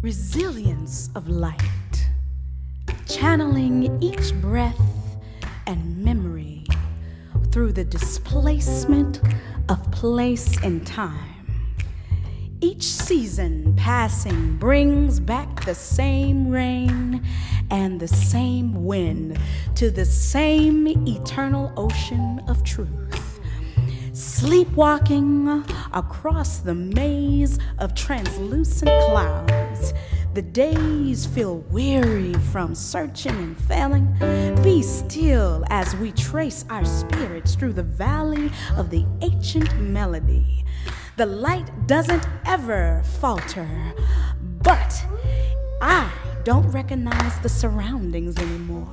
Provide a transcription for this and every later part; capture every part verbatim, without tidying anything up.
Resilience of light, channeling each breath and memory through the displacement of place and time. Each season passing brings back the same rain and the same wind to the same eternal ocean of truth. Sleepwalking across the maze of translucent clouds, the days feel weary from searching and failing. Be still as we trace our spirits through the valley of the ancient melody. The light doesn't ever falter, but I don't recognize the surroundings anymore.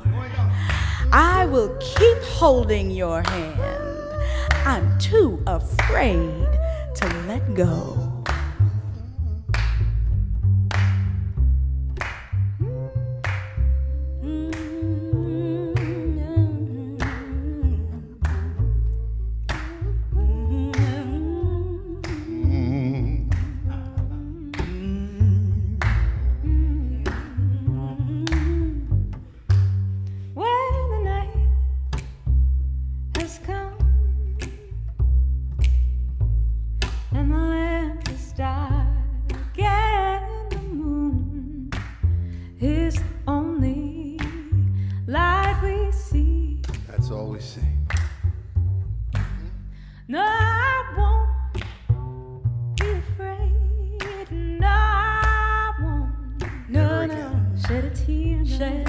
I will keep holding your hand. I'm too afraid to let go. Is the only light we see. That's all we see. No, I won't be afraid. No, I won't. No, no, shed a tear. Shed